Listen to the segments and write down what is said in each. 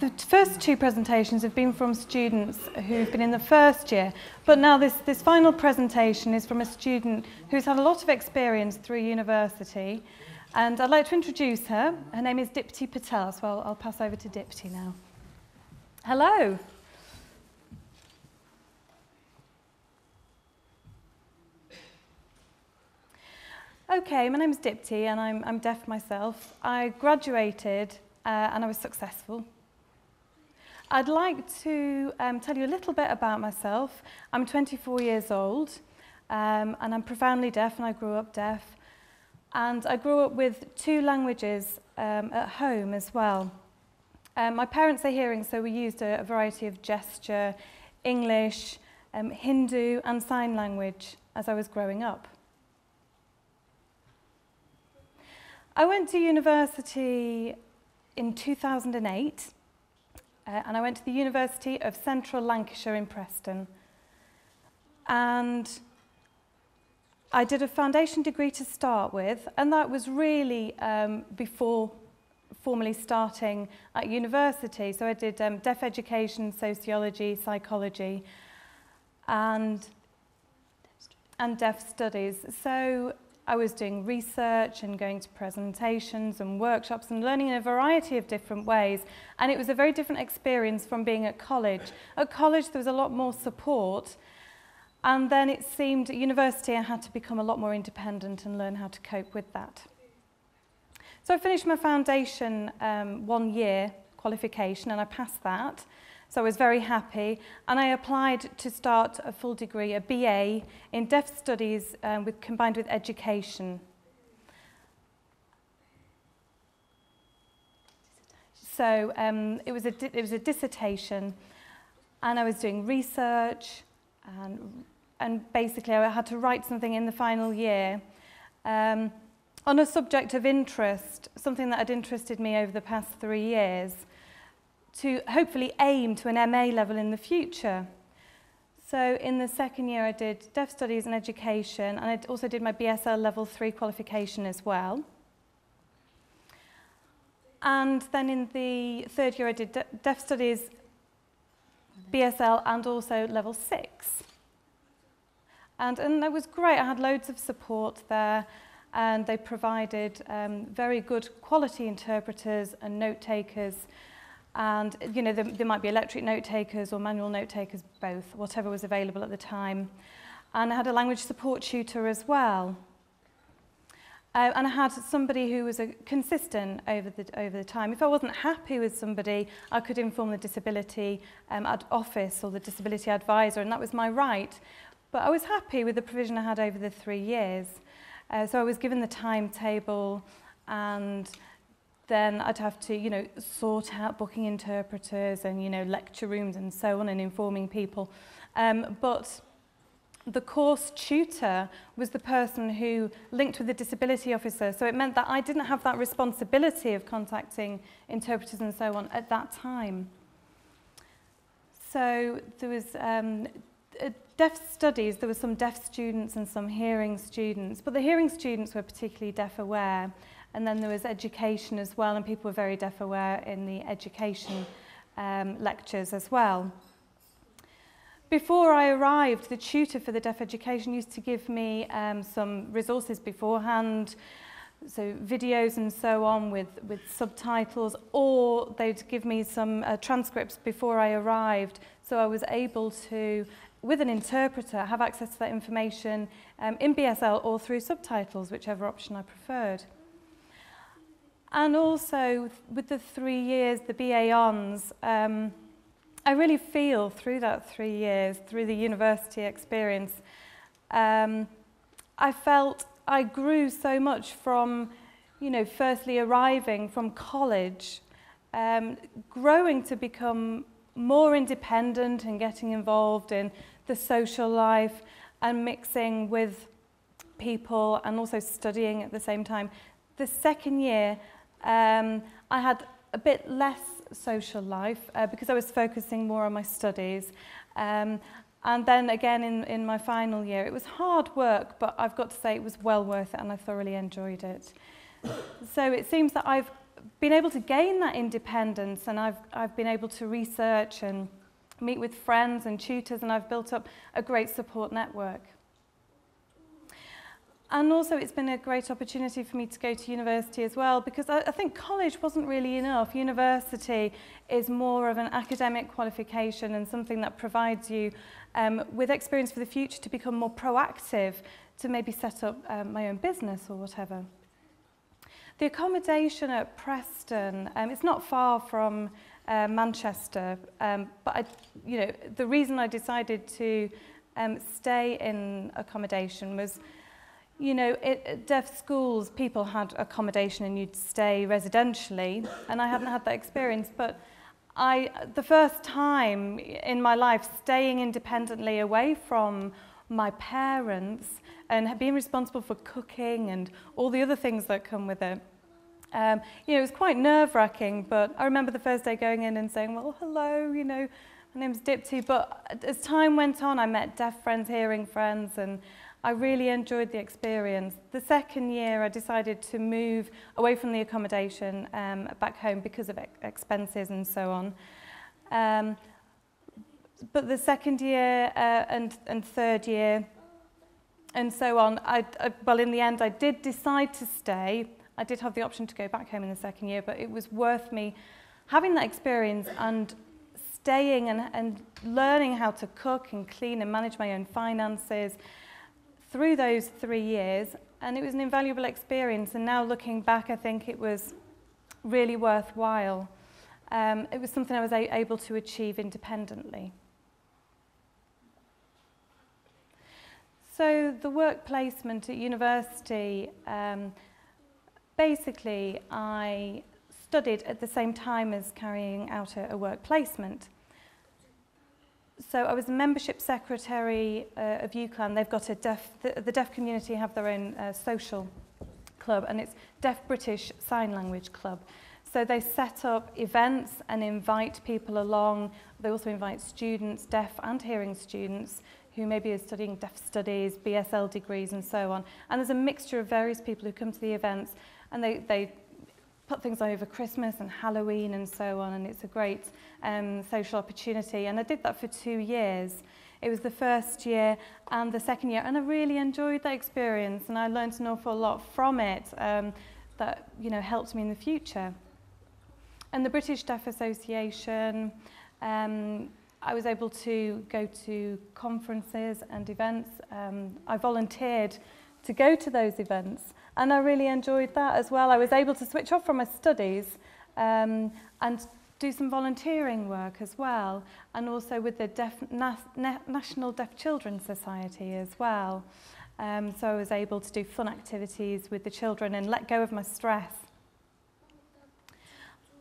The first two presentations have been from students who've been in the first year, but now this final presentation is from a student who's had a lot of experience through university, and I'd like to introduce her. Her name is Dipti Patel, so I'll pass over to Dipti now. Hello. Okay, my name is Dipti and I'm deaf myself. I graduated and I was successful. I'd like to tell you a little bit about myself. I'm 24 years old and I'm profoundly deaf, and I grew up deaf. And I grew up with two languages at home as well. My parents are hearing, so we used a variety of gesture, English, Hindu and sign language as I was growing up. I went to university in 2008. And I went to the University of Central Lancashire in Preston. And I did a foundation degree to start with, and that was really before formally starting at university. So I did Deaf Education, Sociology, Psychology, and Deaf Studies. So I was doing research and going to presentations and workshops and learning in a variety of different ways. And it was a very different experience from being at college. At college, there was a lot more support. And then it seemed at university, I had to become a lot more independent and learn how to cope with that. So I finished my foundation 1 year qualification, and I passed that. So I was very happy, and I applied to start a full degree, a BA in Deaf Studies combined with education. So it was a dissertation, and I was doing research, and basically I had to write something in the final year on a subject of interest, something that had interested me over the past 3 years, to hopefully aim to an MA level in the future. So in the second year I did Deaf Studies and Education, and I also did my BSL Level 3 qualification as well. And then in the third year I did Deaf Studies, BSL and also Level 6. And that was great. I had loads of support there, and they provided very good quality interpreters and note takers. And, you know, there might be electric note takers or manual note takers, both, whatever was available at the time. And I had a language support tutor as well. And I had somebody who was consistent over the time. If I wasn't happy with somebody, I could inform the disability office or the disability advisor, and that was my right. But I was happy with the provision I had over the 3 years. So I was given the timetable, and then I'd have to, you know, sort out booking interpreters and, you know, lecture rooms and so on, and informing people. But the course tutor was the person who linked with the disability officer, so it meant that I didn't have that responsibility of contacting interpreters and so on at that time. So there was Deaf Studies, there were some deaf students and some hearing students, but the hearing students were particularly deaf aware. And then there was education as well, and people were very deaf aware in the education lectures as well. Before I arrived, the tutor for the Deaf Education used to give me some resources beforehand, so videos and so on with subtitles, or they'd give me some transcripts before I arrived, so I was able to, with an interpreter, have access to that information in BSL or through subtitles, whichever option I preferred. And also, with the 3 years, the BA-ONS, I really feel through that 3 years, through the university experience, I felt I grew so much from, you know, firstly arriving from college, growing to become more independent and getting involved in the social life and mixing with people and also studying at the same time. The second year, I had a bit less social life because I was focusing more on my studies. And then again in my final year, it was hard work, but I've got to say it was well worth it, and I thoroughly enjoyed it. So it seems that I've been able to gain that independence, and I've been able to research and meet with friends and tutors, and I've built up a great support network. And also it's been a great opportunity for me to go to university as well, because I think college wasn't really enough. University is more of an academic qualification and something that provides you with experience for the future to become more proactive, to maybe set up my own business or whatever. The accommodation at Preston, it's not far from Manchester, but the reason I decided to stay in accommodation was, at deaf schools, people had accommodation and you'd stay residentially, and I hadn't had that experience. But the first time in my life, staying independently away from my parents and being responsible for cooking and all the other things that come with it. It was quite nerve-wracking, but I remember the first day going in and saying, well, hello, my name's Dipti. But as time went on, I met deaf friends, hearing friends, and I really enjoyed the experience. The second year, I decided to move away from the accommodation back home because of expenses and so on. But the second year and third year and so on, well, in the end, I did decide to stay. I did have the option to go back home in the second year, but it was worth me having that experience and staying and learning how to cook and clean and manage my own finances through those 3 years. And it was an invaluable experience. And now looking back, I think it was really worthwhile. It was something I was able to achieve independently. So the work placement at university, basically I studied at the same time as carrying out a work placement. So I was a membership secretary of UCLan. They've got a the deaf community have their own social club, and it's Deaf British Sign Language Club. So they set up events and invite people along. They also invite students, deaf and hearing students, who maybe are studying deaf studies, BSL degrees and so on. And there's a mixture of various people who come to the events, and they put things over Christmas and Halloween and so on, and it's a great social opportunity. And I did that for 2 years. It was the first year and the second year, and I really enjoyed that experience, and I learned an awful lot from it that helped me in the future. And the British Deaf Association, I was able to go to conferences and events. I volunteered to go to those events, and I really enjoyed that as well. I was able to switch off from my studies and do some volunteering work as well, and also with the National Deaf Children's Society as well. So I was able to do fun activities with the children and let go of my stress.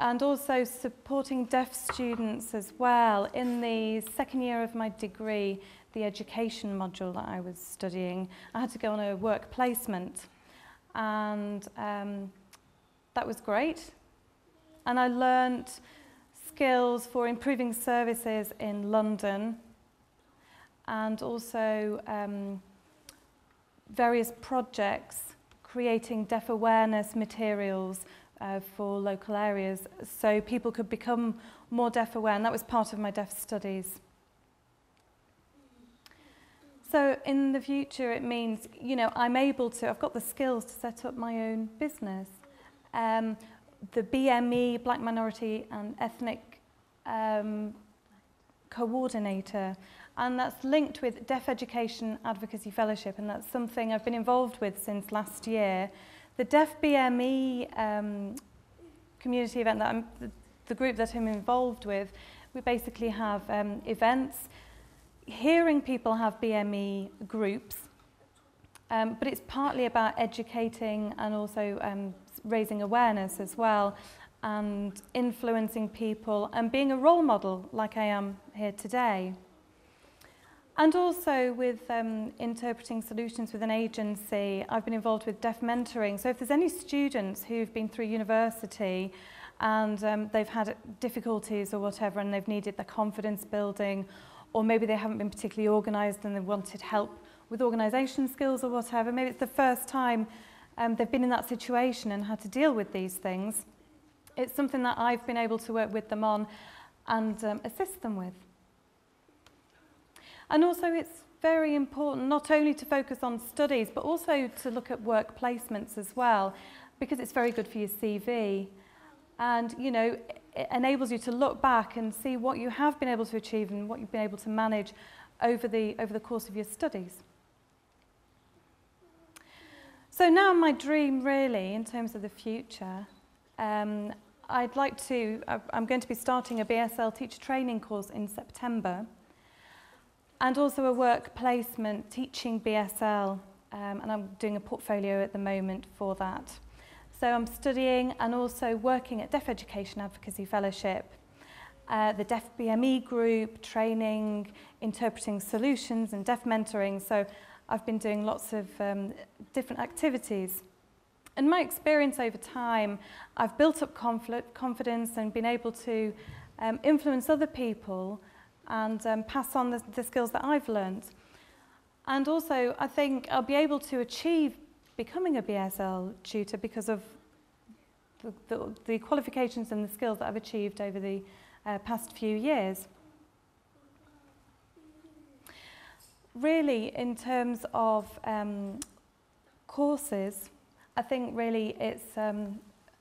And also supporting deaf students as well. In the second year of my degree, the education module that I was studying, I had to go on a work placement, and that was great. And I learnt skills for improving services in London, and also various projects, creating deaf awareness materials for local areas, so people could become more deaf aware, and that was part of my deaf studies. So in the future, it means, I'm able to, I've got the skills to set up my own business. The BME, Black Minority and Ethnic Coordinator, and that's linked with Deaf Education Advocacy Fellowship, and that's something I've been involved with since last year. The Deaf BME community event, that the group that I'm involved with, we basically have events. Hearing people have BME groups, but it's partly about educating and also raising awareness as well, and influencing people and being a role model like I am here today. And also with interpreting solutions with an agency, I've been involved with deaf mentoring. So if there's any students who've been through university and they've had difficulties or whatever, and they've needed the confidence building, or maybe they haven't been particularly organised and they wanted help with organisation skills or whatever, maybe it's the first time they've been in that situation and had to deal with these things, it's something that I've been able to work with them on and assist them with. And also it's very important not only to focus on studies, but also to look at work placements as well, because it's very good for your CV. And, you know, it enables you to look back and see what you have been able to achieve and what you've been able to manage over the course of your studies. So now my dream, really, in terms of the future, I'm going to be starting a BSL teacher training course in September, and also a work placement teaching BSL, and I'm doing a portfolio at the moment for that. So I'm studying and also working at Deaf Education Advocacy Fellowship, the Deaf BME group, training, interpreting solutions and deaf mentoring. So I've been doing lots of different activities. And my experience over time, I've built up confidence and been able to influence other people and pass on the skills that I've learned. And also, I think I'll be able to achieve becoming a BSL tutor because of the qualifications and the skills that I've achieved over the past few years. Really, in terms of courses, I think really it's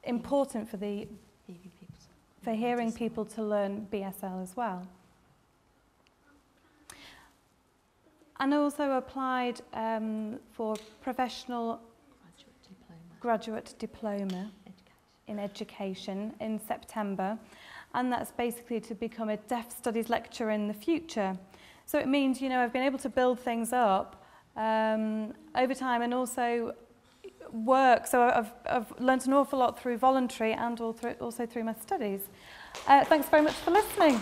important for hearing people to learn BSL as well. And I also applied for professional graduate diploma in education in September, and that's basically to become a Deaf Studies lecturer in the future. So it means, you know, I've been able to build things up over time, and also work. So I've learnt an awful lot through voluntary and also through my studies. Thanks very much for listening.